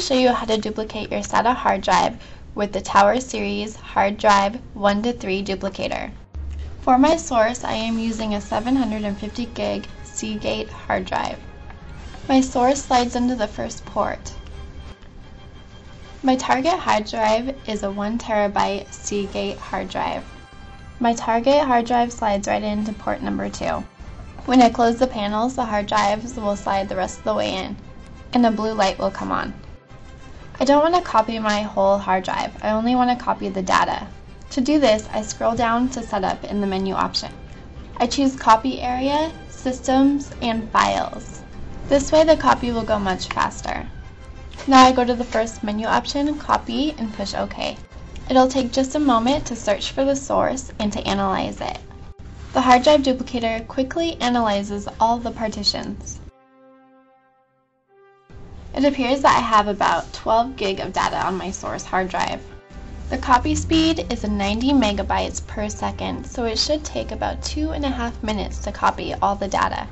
to show you how to duplicate your SATA hard drive with the Tower Series Hard Drive 1-3 Duplicator. For my source, I am using a 750 gig Seagate hard drive. My source slides into the first port. My target hard drive is a 1 terabyte Seagate hard drive. My target hard drive slides right into port number 2. When I close the panels, the hard drives will slide the rest of the way in, and a blue light will come on. I don't want to copy my whole hard drive, I only want to copy the data. To do this, I scroll down to Setup in the menu option. I choose Copy Area, Systems, and Files. This way the copy will go much faster. Now I go to the first menu option, Copy, and push OK. It'll take just a moment to search for the source and to analyze it. The hard drive duplicator quickly analyzes all the partitions. It appears that I have about 12 gig of data on my source hard drive. The copy speed is 90 megabytes per second, so it should take about 2.5 minutes to copy all the data.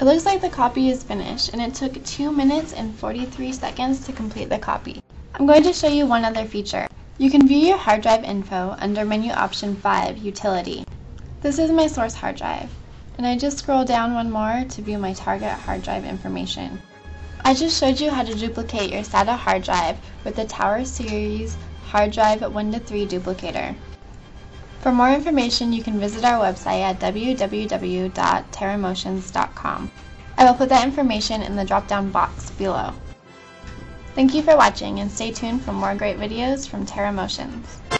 It looks like the copy is finished, and it took 2 minutes and 43 seconds to complete the copy. I'm going to show you one other feature. You can view your hard drive info under menu option 5, Utility. This is my source hard drive, and I just scroll down one more to view my target hard drive information. I just showed you how to duplicate your SATA hard drive with the Tower Series Hard Drive 1-3 Duplicator. For more information, you can visit our website at www.terramotions.com. I will put that information in the drop-down box below. Thank you for watching, and stay tuned for more great videos from TeraMotions.